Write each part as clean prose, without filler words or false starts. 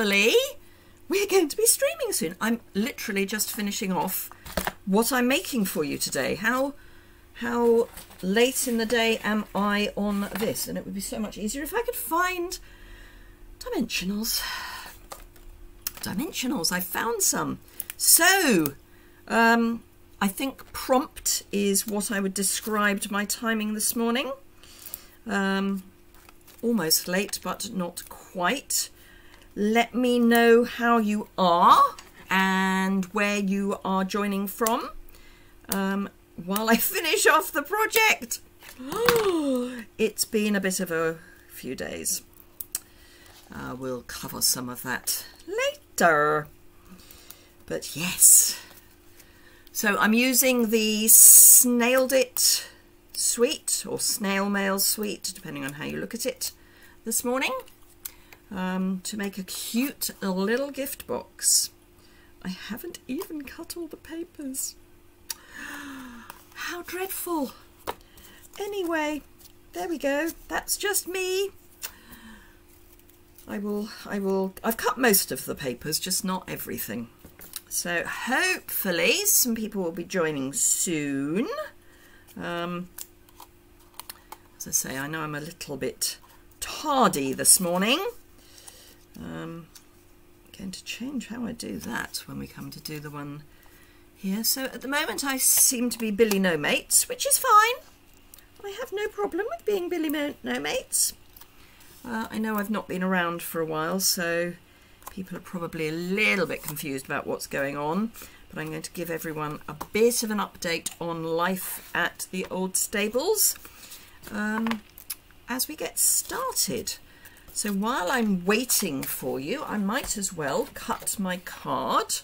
hopefully we're going to be streaming soon. I'm literally just finishing off what I'm making for you today. How late in the day am I on this? And it would be so much easier if I could find dimensionals. I found some. So I think prompt is what I would describe to my timing this morning. Almost late, but not quite. Let me know how you are and where you are joining from while I finish off the project. It's been a bit of a few days. We'll cover some of that later. But yes. So I'm using the Snailed It Suite or Snail Mail Suite, depending on how you look at it, this morning to make a cute little gift box. I haven't even cut all the papers. How dreadful. Anyway, there we go. That's just me. I've cut most of the papers, just not everything. So hopefully some people will be joining soon. As I say, I know I'm a little bit tardy this morning. I'm going to change how I do that when we come to do the one here. So at the moment I seem to be Billy No Mates, which is fine. I have no problem with being Billy No Mates. I know I've not been around for a while, so people are probably a little bit confused about what's going on, but I'm going to give everyone a bit of an update on life at the old stables as we get started. So while I'm waiting for you, I might as well cut my card,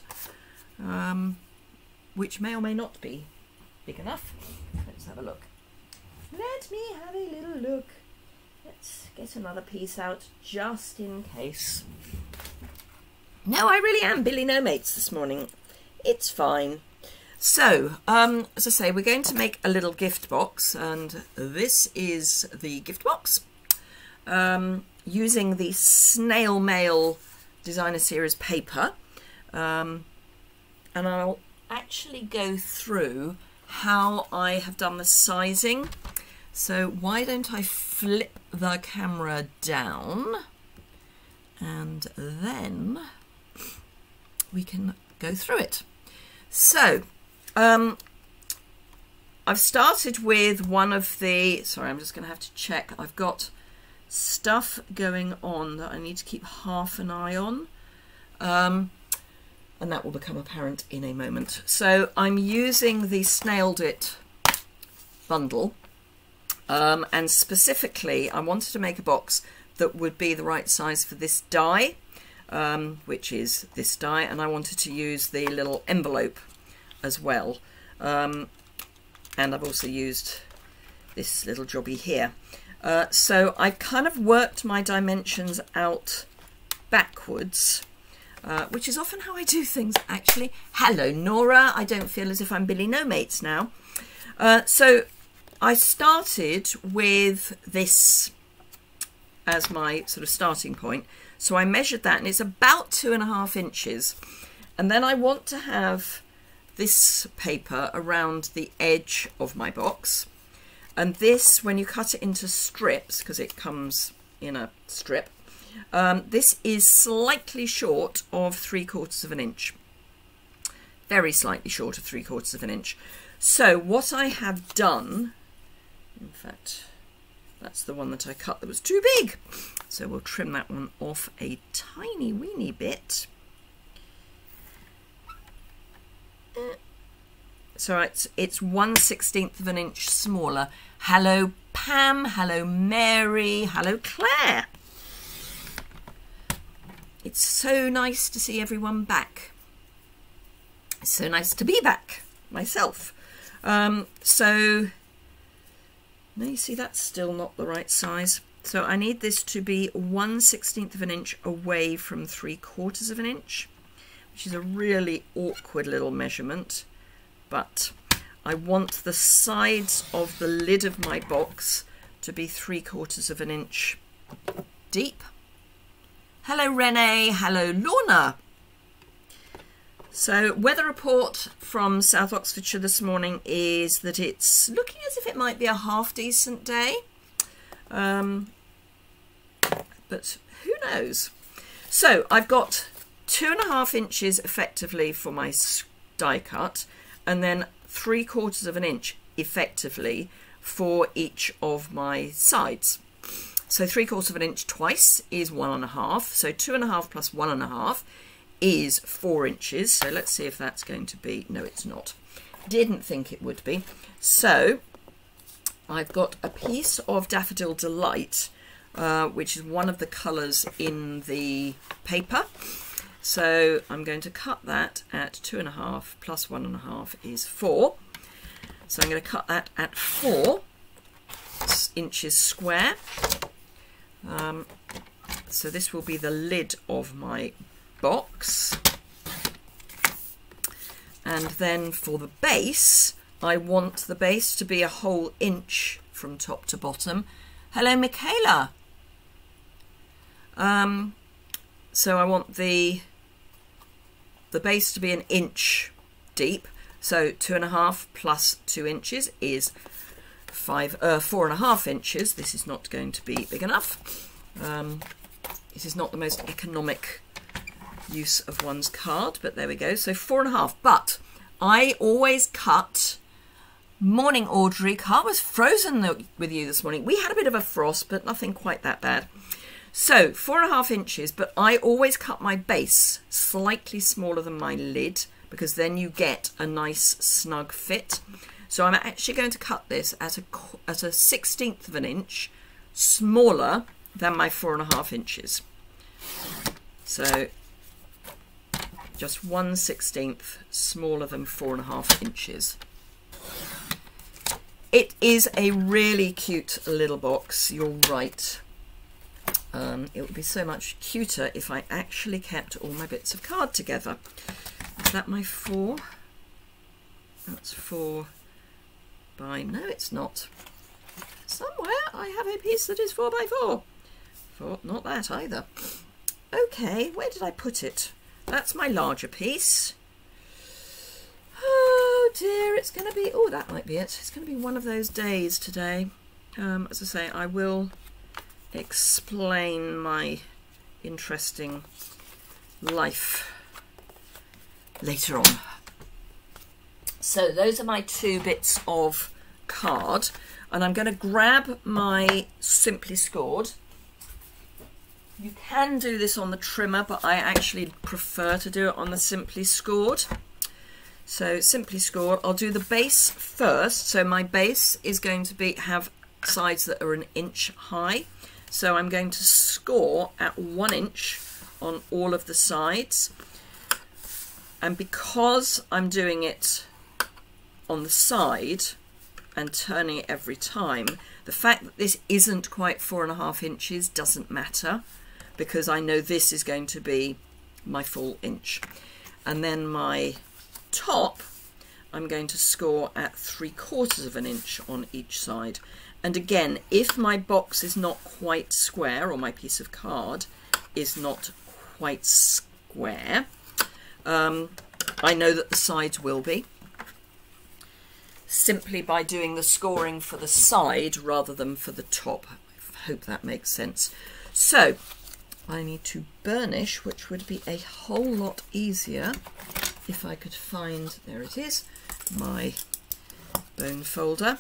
which may or may not be big enough. Let's have a look. Let me have a little look. Let's get another piece out just in case. No, I really am Billy No Mates this morning. It's fine. So, as I say, we're going to make a little gift box, and this is the gift box using the Snail Mail Designer Series paper. And I'll actually go through how I have done the sizing. So why don't I flip the camera down and then we can go through it. So I've started with one of the, sorry, I'm just going to have to check. I've got stuff going on that I need to keep half an eye on. And that will become apparent in a moment. So I'm using the Snailed It Bundle. And specifically, I wanted to make a box that would be the right size for this die, which is this die, and I wanted to use the little envelope as well. And I've also used this little jobby here. So I kind of worked my dimensions out backwards, which is often how I do things, actually. Hello, Nora. I don't feel as if I'm Billy No Mates now. So I started with this as my sort of starting point. So I measured that, and it's about 2.5 inches. And then I want to have this paper around the edge of my box. And this, when you cut it into strips, because it comes in a strip, this is slightly short of 3/4 of an inch. Very slightly short of 3/4 of an inch. So what I have done, in fact, that's the one that I cut that was too big. So we'll trim that one off a tiny weeny bit. So it's 1/16 of an inch smaller. Hello, Pam. Hello, Mary. Hello, Claire. It's so nice to see everyone back. It's so nice to be back myself. So now you see that's still not the right size. So I need this to be 1/16 of an inch away from 3/4 of an inch, which is a really awkward little measurement. But I want the sides of the lid of my box to be 3/4 of an inch deep. Hello, Renee. Hello, Lorna. So weather report from South Oxfordshire this morning is that it's looking as if it might be a half decent day. But who knows? So I've got 2.5 inches effectively for my die cut, and then 3/4 of an inch effectively for each of my sides. So 3/4 of an inch twice is 1.5. So 2.5 plus 1.5 is 4 inches. So let's see if that's going to be, no, it's not. Didn't think it would be. So I've got a piece of Daffodil Delight, which is one of the colours in the paper. So I'm going to cut that at 2.5 plus 1.5 is 4. So I'm going to cut that at 4 inches square. So this will be the lid of my box. And then for the base, I want the base to be a whole inch from top to bottom. Hello, Michaela. So I want the base to be an inch deep. So 2.5 plus 2 inches is 4.5 inches. This is not going to be big enough. This is not the most economic use of one's card, but there we go. So 4.5. But I always cut. Morning, Audrey. Car was frozen with you this morning. We had a bit of a frost, but nothing quite that bad. So 4.5 inches, but I always cut my base slightly smaller than my lid, because then you get a nice snug fit. So I'm actually going to cut this at a 1/16 of an inch smaller than my 4.5 inches. So just 1/16 smaller than 4.5 inches. It is a really cute little box, you're right. It would be so much cuter if I actually kept all my bits of card together. Is that my 4? That's 4 by... no, it's not. Somewhere I have a piece that is 4 by 4. Not that either. Okay, where did I put it? That's my larger piece. Oh dear, it's going to be... oh, that might be it. It's going to be one of those days today. As I say, I will explain my interesting life later on. So those are my 2 bits of card, and I'm going to grab my Simply Scored. You can do this on the trimmer, but I actually prefer to do it on the Simply Scored. So Simply Scored, I'll do the base first. So my base is going to have sides that are 1 inch high. So I'm going to score at 1 inch on all of the sides. And because I'm doing it on the side and turning it every time, the fact that this isn't quite 4.5 inches doesn't matter, because I know this is going to be my full inch. And then my top, I'm going to score at 3/4 of an inch on each side. And again, if my box is not quite square, or my piece of card is not quite square, I know that the sides will be, simply by doing the scoring for the side rather than for the top. I hope that makes sense. So I need to burnish, which would be a whole lot easier if I could find, there it is, my bone folder.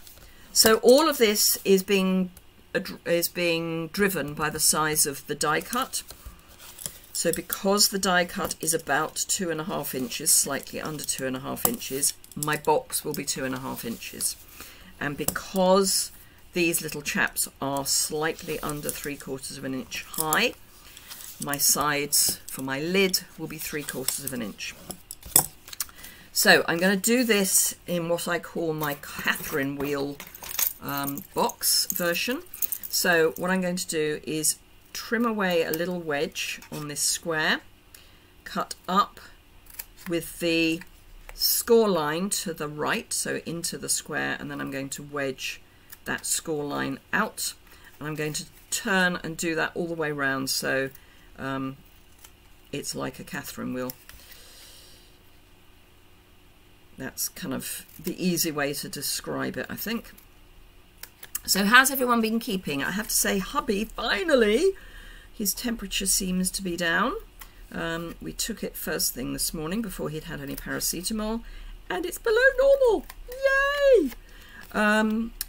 So all of this is being driven by the size of the die cut. So because the die cut is about 2.5 inches, slightly under 2.5 inches, my box will be 2.5 inches. And because these little chaps are slightly under 3/4 of an inch high, my sides for my lid will be 3/4 of an inch. So I'm going to do this in what I call my Catherine wheel box version. So what I'm going to do is trim away a little wedge on this square, cut up with the score line to the right, so into the square, and then I'm going to wedge that score line out, and I'm going to turn and do that all the way round. So it's like a Catherine wheel. That's kind of the easy way to describe it, I think. So how's everyone been keeping? I have to say, hubby, finally, his temperature seems to be down. We took it first thing this morning before he'd had any paracetamol, and it's below normal. Yay!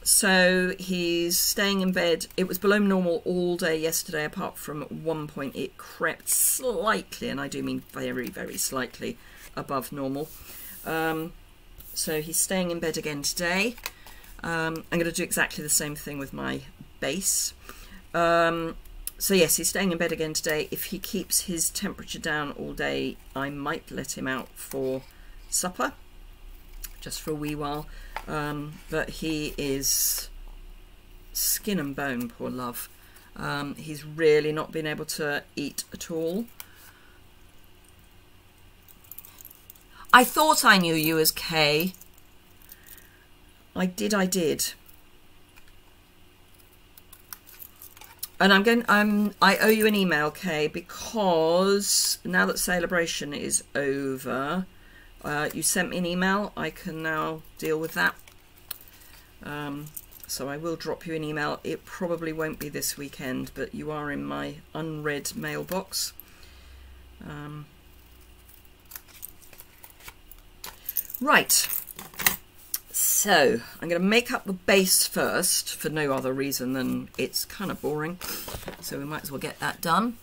So he's staying in bed. It was below normal all day yesterday, apart from at one point it crept slightly, and I do mean very, very slightly above normal. So he's staying in bed again today. I'm going to do exactly the same thing with my base. So yes, he's staying in bed again today. If he keeps his temperature down all day, I might let him out for supper, just for a wee while. But he is skin and bone, poor love. He's really not been able to eat at all. I thought I knew you as Kay. I did. And I owe you an email, Kay, because now that celebration is over, you sent me an email. I can now deal with that. So I will drop you an email. It probably won't be this weekend, but you are in my unread mailbox. Right. So I'm going to make up the base first for no other reason than it's kind of boring, so we might as well get that done.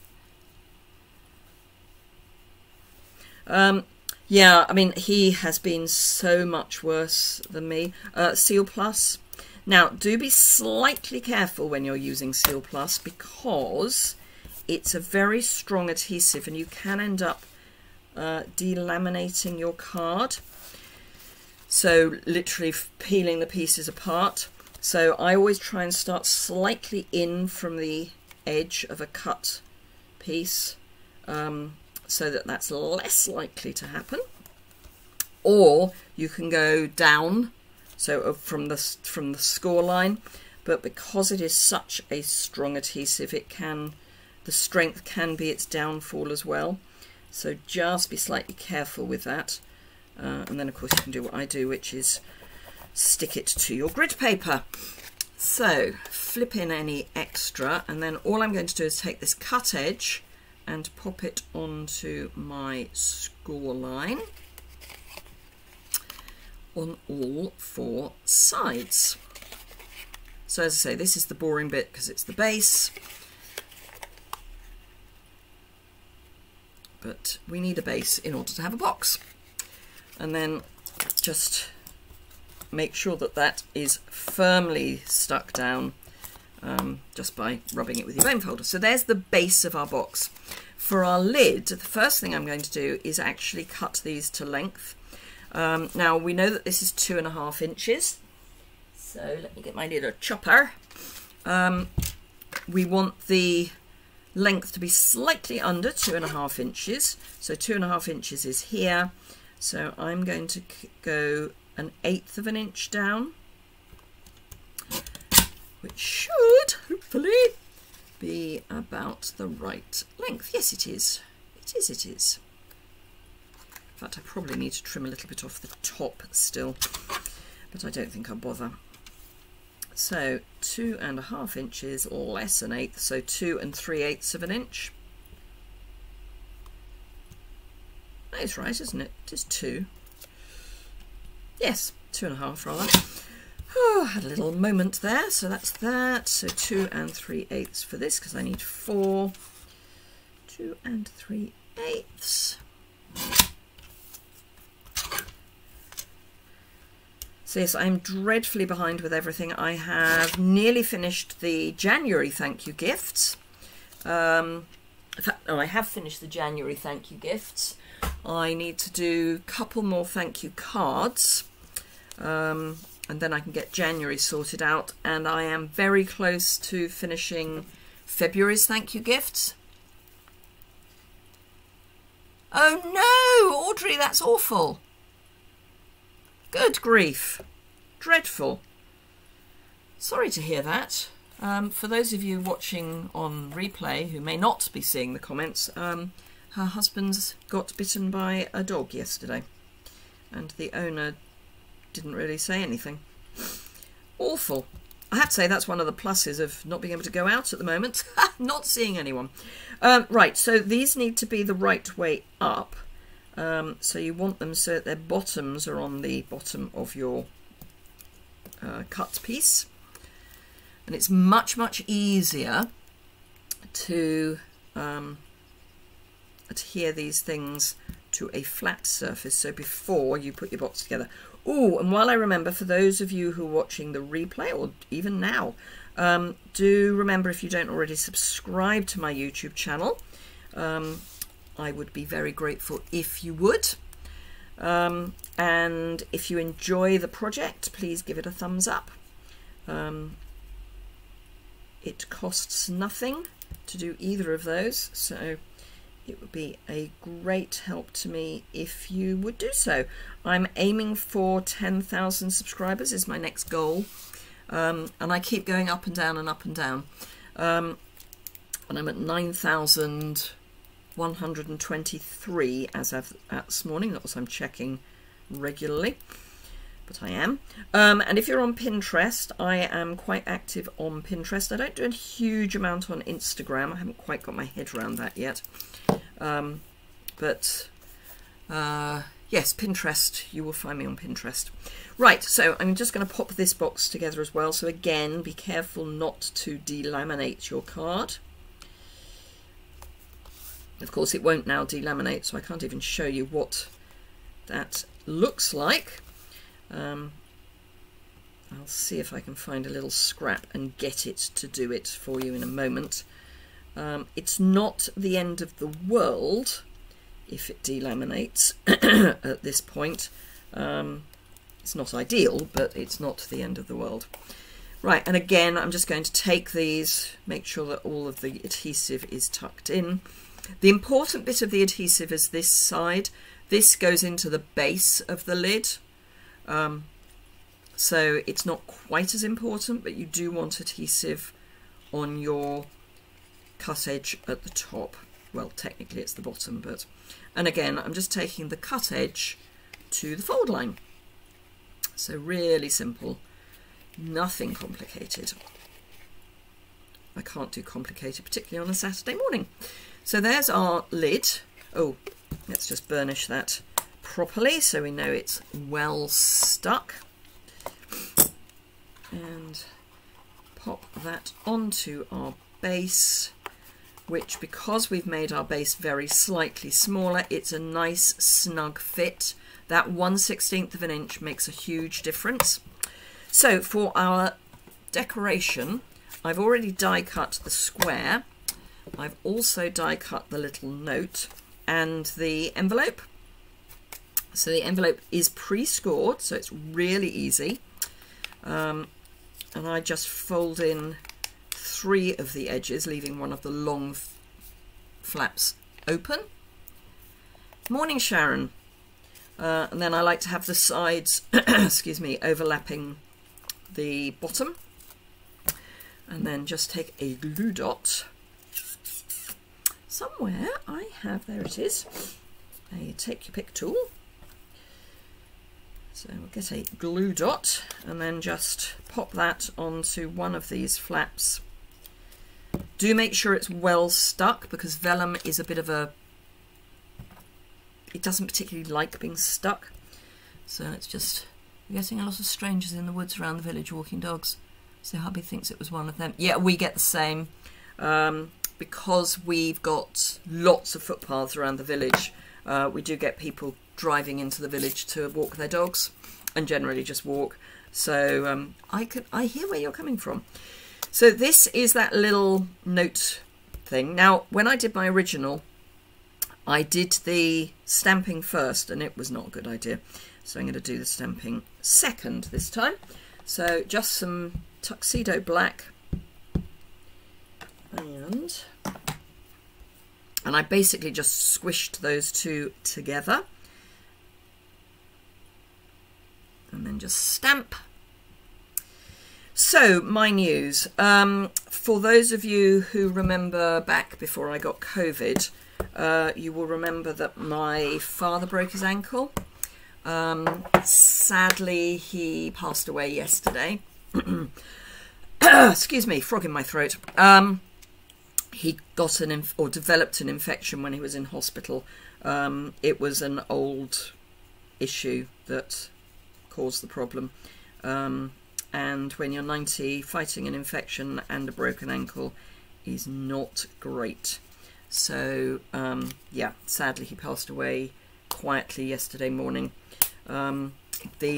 Yeah, I mean, he has been so much worse than me. Seal Plus. Now, do be slightly careful when you're using Seal Plus, because it's a very strong adhesive and you can end up delaminating your card. So literally peeling the pieces apart. So I always try and start slightly in from the edge of a cut piece, so that's less likely to happen. Or you can go down, so from the score line, but because it is such a strong adhesive, the strength can be its downfall as well. So just be slightly careful with that. And then, of course, you can do what I do, which is stick it to your grid paper. So flip in any extra, and then all I'm going to do is take this cut edge and pop it onto my score line on all four sides. So as I say, this is the boring bit because it's the base. But we need a base in order to have a box. And then just make sure that that is firmly stuck down, just by rubbing it with your bone folder. So there's the base of our box. For our lid, the first thing I'm going to do is actually cut these to length. Now we know that this is 2.5 inches. So let me get my little chopper. We want the length to be slightly under 2.5 inches. So 2.5 inches is here. So I'm going to go 1/8 of an inch down, which should hopefully be about the right length. Yes, it is. It is, it is. In fact, I probably need to trim a little bit off the top still, but I don't think I'll bother. So 2.5 inches less 1/8, so 2 3/8 of an inch. That is right, isn't it? It is 2. Yes, 2.5 rather. Oh, I had a little moment there. So that's that. So 2 3/8 for this, because I need 4. 2 3/8. So yes, I am dreadfully behind with everything. I have nearly finished the January thank you gifts. I have finished the January thank you gifts. I need to do a couple more thank you cards, and then I can get January sorted out. And I am very close to finishing February's thank you gifts. Oh no, Audrey, that's awful. Good grief. Dreadful. Sorry to hear that. For those of you watching on replay who may not be seeing the comments, her husband's got bitten by a dog yesterday, and the owner didn't really say anything. Awful. I have to say that's one of the pluses of not being able to go out at the moment, not seeing anyone. Right, so these need to be the right way up. So you want them so that their bottoms are on the bottom of your cut piece. And it's much, much easier to adhere these things to a flat surface, so before you put your box together. Oh, and while I remember, for those of you who are watching the replay, or even now, do remember, if you don't already, subscribe to my YouTube channel. I would be very grateful if you would. And if you enjoy the project, please give it a thumbs up. It costs nothing to do either of those, so it would be a great help to me if you would do so. I'm aiming for 10,000 subscribers is my next goal, and I keep going up and down and up and down, and I'm at 9,123 as of this morning. Not that I'm checking regularly, but I am. And if you're on Pinterest, I am quite active on Pinterest. I don't do a huge amount on Instagram. I haven't quite got my head around that yet. Yes, Pinterest. You will find me on Pinterest. Right, so I'm just going to pop this box together as well. So again, be careful not to delaminate your card. Of course, it won't now delaminate, so I can't even show you what that looks like. I'll see if I can find a little scrap and get it to do it for you in a moment. It's not the end of the world if it delaminates at this point. It's not ideal, but it's not the end of the world. Right, and again, I'm just going to take these, make sure that all of the adhesive is tucked in. The important bit of the adhesive is this side. This goes into the base of the lid. So it's not quite as important, but you do want adhesive on your cut edge at the top. Well, technically it's the bottom, but... And again, I'm just taking the cut edge to the fold line. So really simple, nothing complicated. I can't do complicated, particularly on a Saturday morning. So there's our lid. Oh, let's just burnish that properly so we know it's well stuck, and pop that onto our base, which, because we've made our base very slightly smaller, it's a nice snug fit. That 1/16 of an inch makes a huge difference. So for our decoration, I've already die cut the square. I've also die cut the little note and the envelope. So the envelope is pre-scored, so it's really easy. And I just fold in 3 of the edges, leaving one of the long flaps open. Morning, Sharon. And then I like to have the sides, excuse me, overlapping the bottom. And then just take a glue dot. Somewhere I have, there it is, a take your pick tool. So we'll get a glue dot and then just pop that onto one of these flaps. Do make sure it's well stuck, because vellum is a bit of a... it doesn't particularly like being stuck. So it's just... we're getting a lot of strangers in the woods around the village walking dogs. So hubby thinks it was one of them. Yeah, we get the same. Because we've got lots of footpaths around the village, we do get people driving into the village to walk their dogs, and generally just walk. So I hear where you're coming from. So this is that little note thing. Now, when I did my original, I did the stamping first, and it was not a good idea. So I'm going to do the stamping second this time. So just some Tuxedo Black, and I basically just squished those two together. And then just stamp. So, my news. For those of you who remember back before I got COVID, you will remember that my father broke his ankle. Sadly, he passed away yesterday. Excuse me, frog in my throat. He got developed an infection when he was in hospital. It was an old issue that caused the problem. And when you're 90, fighting an infection and a broken ankle is not great. So, yeah, sadly he passed away quietly yesterday morning. The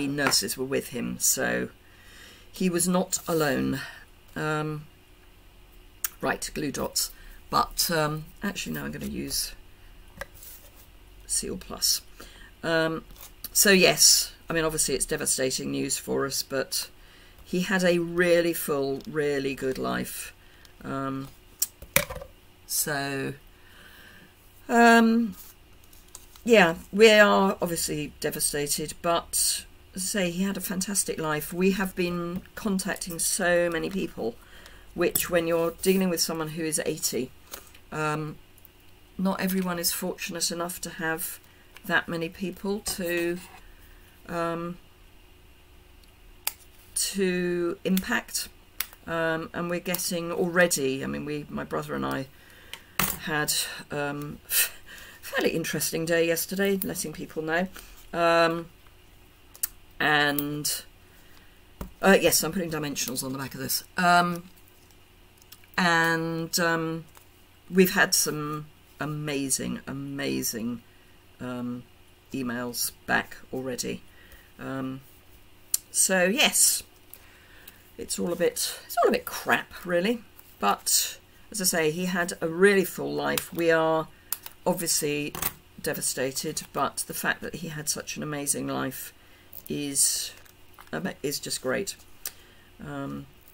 nurses were with him, so he was not alone. Right, glue dots. But actually, now I'm going to use Seal Plus. So, yes, I mean, obviously it's devastating news for us, but he had a really full, really good life. Yeah, we are obviously devastated, but as I say, he had a fantastic life. We have been contacting so many people, which when you're dealing with someone who is 80, not everyone is fortunate enough to have that many people to impact. And we're getting already, I mean, my brother and I had fairly interesting day yesterday, letting people know. Yes, I'm putting dimensionals on the back of this. We've had some amazing, amazing emails back already. So yes, it's all a bit crap, really. But as I say, he had a really full life. We are obviously devastated, but the fact that he had such an amazing life is just great.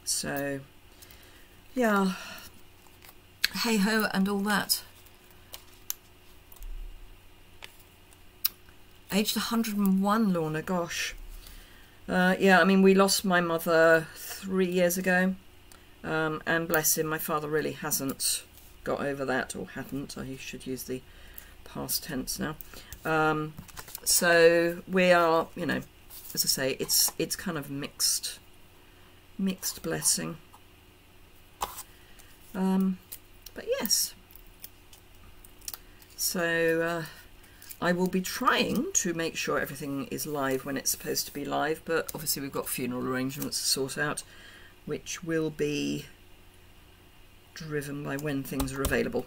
So yeah, hey ho and all that. Aged 101, Lorna, gosh. Yeah, I mean, we lost my mother 3 years ago, and bless him, my father really hasn't got over that, or hadn't. I should use the past tense now. So we are, you know, as I say, it's kind of mixed blessing. But yes, so I will be trying to make sure everything is live when it's supposed to be live, but obviously we've got funeral arrangements to sort out, which will be driven by when things are available.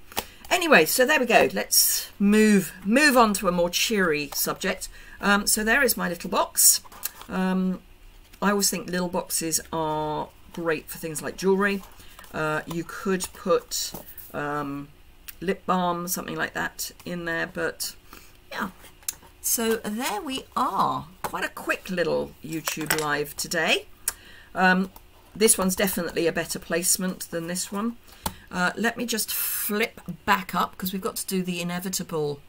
Anyway, so there we go. Let's move on to a more cheery subject. So there is my little box. I always think little boxes are great for things like jewellery. You could put lip balm, something like that, in there, but yeah. So there we are. Quite a quick little YouTube live today. This one's definitely a better placement than this one. Let me just flip back up, because we've got to do the inevitable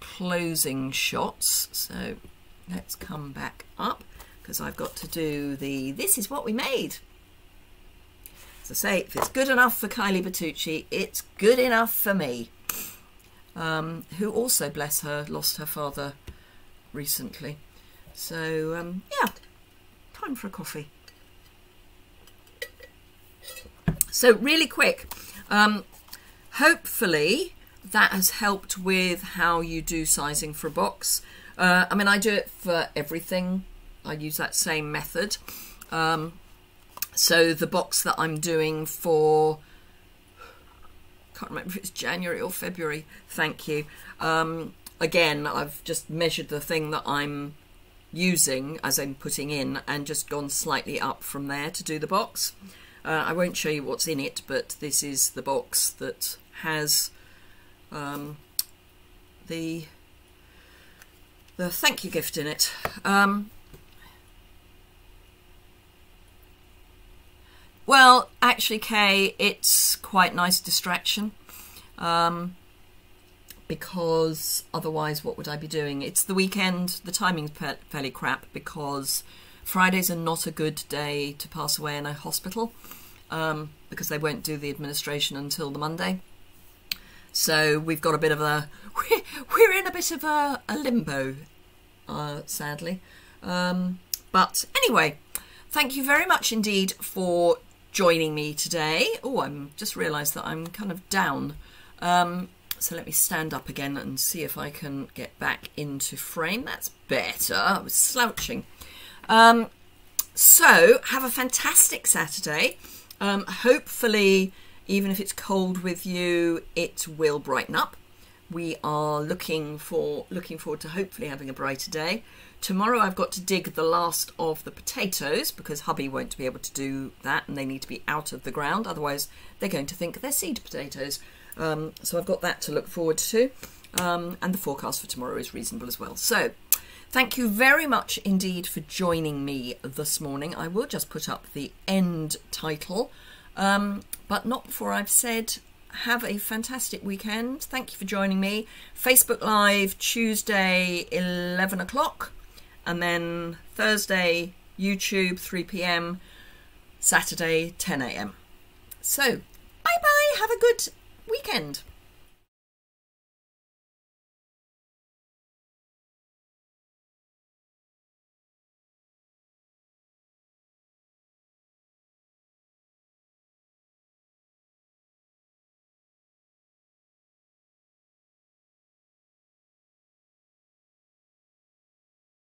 closing shots. So let's come back up, because I've got to do the "this is what we made." As I say, if it's good enough for Kylie Bertucci, it's good enough for me, who also, bless her, lost her father recently. So yeah, time for a coffee. So really quick, hopefully that has helped with how you do sizing for a box. I mean, I do it for everything. I use that same method. So the box that I'm doing for, can't remember if it's January or February, thank you. Again, I've just measured the thing that I'm using, as I'm putting in, and just gone slightly up from there to do the box. I won't show you what's in it, but this is the box that has the thank you gift in it. Well, actually, Kay, it's quite nice distraction, because otherwise what would I be doing? It's the weekend, the timing's fairly crap, because Fridays are not a good day to pass away in a hospital because they won't do the administration until the Monday. So we've got a bit of a, we're in a bit of a limbo, sadly. But anyway, thank you very much indeed for joining me today. Oh, I'm just realised that I'm kind of down. So let me stand up again and see if I can get back into frame. That's better. I was slouching. So have a fantastic Saturday. Hopefully, even if it's cold with you, it will brighten up. We are looking forward to hopefully having a brighter day. Tomorrow I've got to dig the last of the potatoes because hubby won't be able to do that, and they need to be out of the ground, otherwise they're going to think they're seed potatoes. So I've got that to look forward to, and the forecast for tomorrow is reasonable as well. So thank you very much indeed for joining me this morning. I will just put up the end title, but not before I've said have a fantastic weekend. Thank you for joining me. Facebook Live Tuesday 11 o'clock, and then Thursday YouTube 3 p.m, Saturday 10 a.m. So bye bye, have a good weekend.